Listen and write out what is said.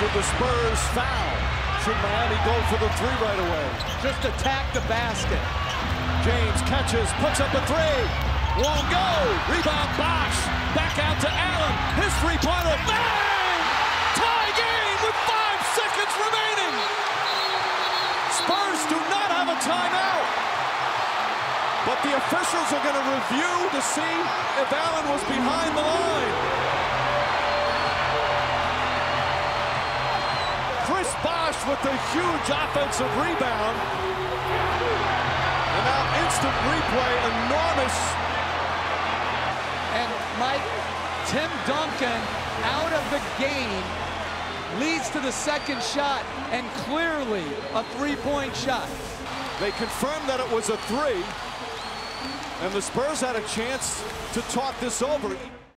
Should the Spurs foul? Should Miami go for the three right away? Just attack the basket. James catches, puts up a three. Won't go. Rebound Bosh. Back out to Allen. His three-pointer. Bang! Tie game with 5 seconds remaining. Spurs do not have a timeout. But the officials are going to review to see if Allen was behind the line. Chris Bosh with a huge offensive rebound. And now instant replay, enormous. And Mike, Tim Duncan out of the game leads to the second shot and clearly a three-point shot. They confirmed that it was a three. And the Spurs had a chance to talk this over.